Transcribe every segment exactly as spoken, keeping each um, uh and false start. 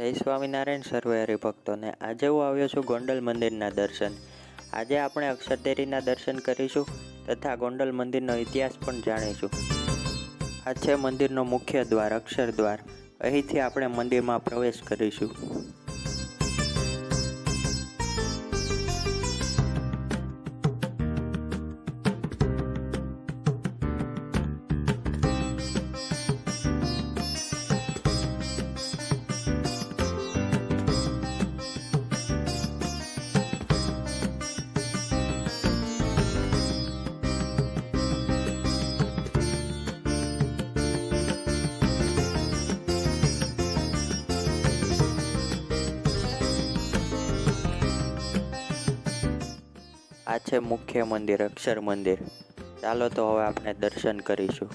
જય સ્વામિનારાયણ સર્વે હરિભક્તોને, આજે હું આવ્યો છું ગોંડલ મંદિરના દર્શન. આજે આપણે અક્ષર દેરીના દર્શન કરીશું તથા ગોંડલ મંદિરનો ઇતિહાસ પણ જાણીશું. આ છે મંદિરનો મુખ્ય દ્વાર, અક્ષર દ્વાર. અહીંથી આપણે મંદિરમાં પ્રવેશ કરીશું. આ છે મુખ્ય મંદિર, અક્ષર મંદિર. ચાલો તો હવે આપણે દર્શન કરીશું.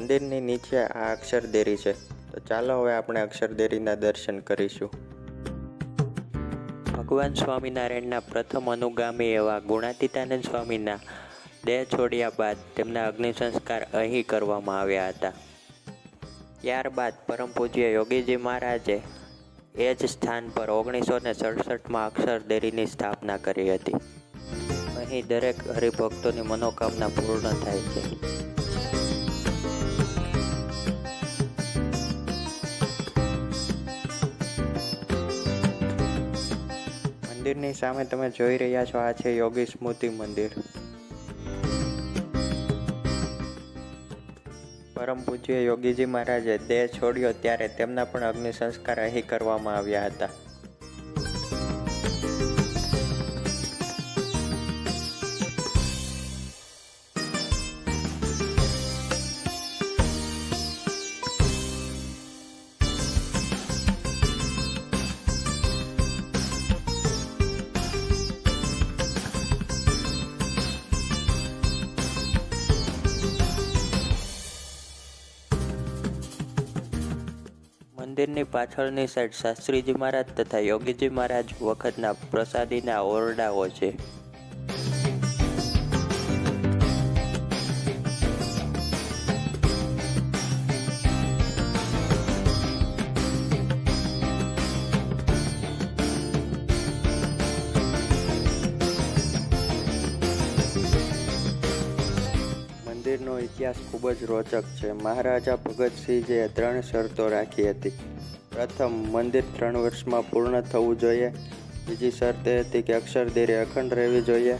મંદિરની નીચે આ અક્ષર દેરી છે, તો ચાલો હવે આપણે અક્ષર દેરીના દર્શન કરીશું. ભગવાન સ્વામિનારાયણના પ્રથમ અનુગામી એવા ગુણાતીતાનંદ સ્વામીના દેહ છોડ્યા બાદ તેમના અગ્નિ સંસ્કાર અહીં કરવામાં આવ્યા હતા. ત્યારબાદ પરમ પૂજ્ય યોગીજી મહારાજે એ જ સ્થાન પર ઓગણીસો ને સડસઠમાં અક્ષર દેરીની સ્થાપના કરી હતી. અહીં દરેક હરિભક્તોની મનોકામના પૂર્ણ થાય છે. મંદિરની સામે તમે જોઈ રહ્યા છો, આ છે યોગી સ્મૃતિ મંદિર. પરમ પૂજ્ય યોગીજી મહારાજે દેહ છોડ્યો ત્યારે તેમના પણ અગ્નિ સંસ્કાર અહીં કરવામાં આવ્યા હતા. મંદિરની પાછળની સાઈડ શાસ્ત્રીજી મહારાજ તથા યોગીજી મહારાજ વખતના પ્રસાદીના ઓરડાઓ છે. મંદિરનો ઇતિહાસ ખૂબ જ રોચક છે. મહારાજા ભગતસિંહજીએ ત્રણ શરતો રાખી હતી. પ્રથમ, મંદિર ત્રણ વર્ષમાં પૂર્ણ થવું જોઈએ. બીજી શરત એ હતી કે અક્ષર દેરી અખંડ રહેવી જોઈએ.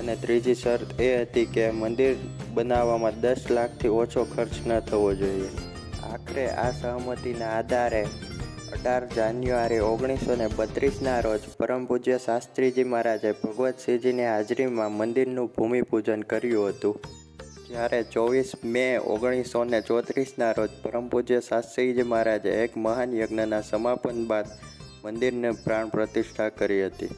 અને ત્રીજી શરત એ હતી કે મંદિર બનાવવામાં દસ લાખથી ઓછો ખર્ચ ન થવો જોઈએ. આખરે આ સહમતિના આધારે અઢાર જાન્યુઆરી ઓગણીસો ને બત્રીસના રોજ પરમ પૂજ્ય શાસ્ત્રીજી મહારાજે ભગવતસિંહજીની હાજરીમાં મંદિરનું ભૂમિપૂજન કર્યું હતું. જ્યારે ચોવીસ મે ઓગણીસો ને ચોત્રીસના રોજ પરમ પૂજ્ય શાસ્ત્રીજી મહારાજે એક મહાન યજ્ઞના સમાપન બાદ મંદિરને પ્રાણ પ્રતિષ્ઠા કરી હતી.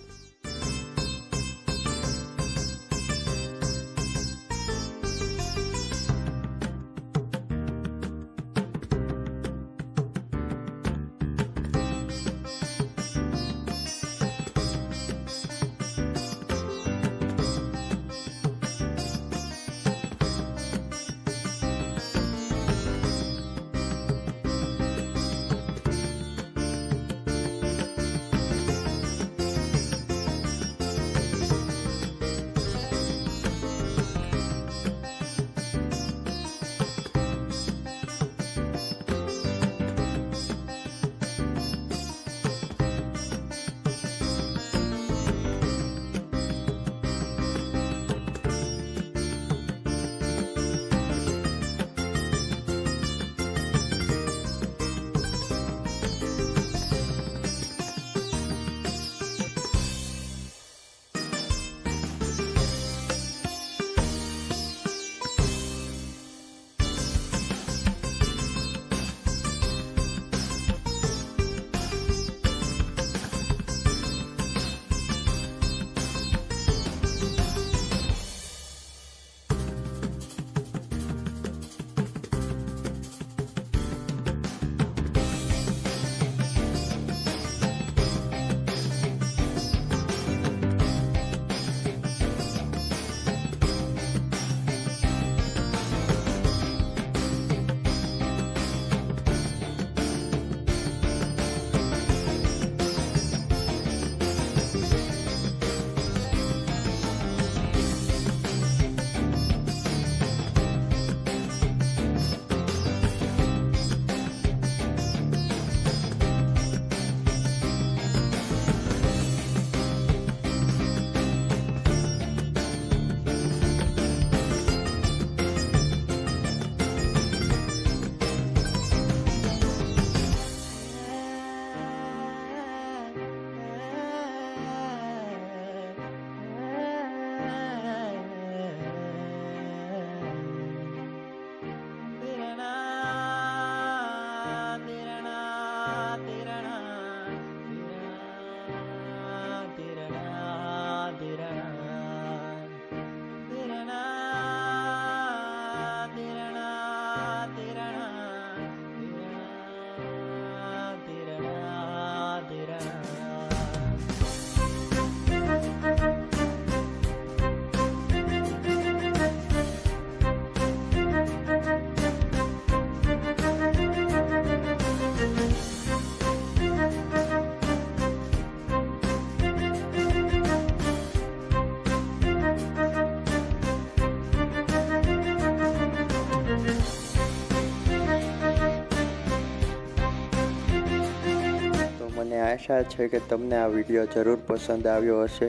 અને આશા છે કે તમને આ વિડીયો જરૂર પસંદ આવ્યો હશે.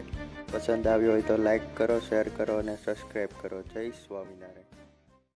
પસંદ આવ્યો હોય તો લાઇક કરો, શેર કરો અને સબસ્ક્રાઈબ કરો. જય સ્વામિનારાયણ.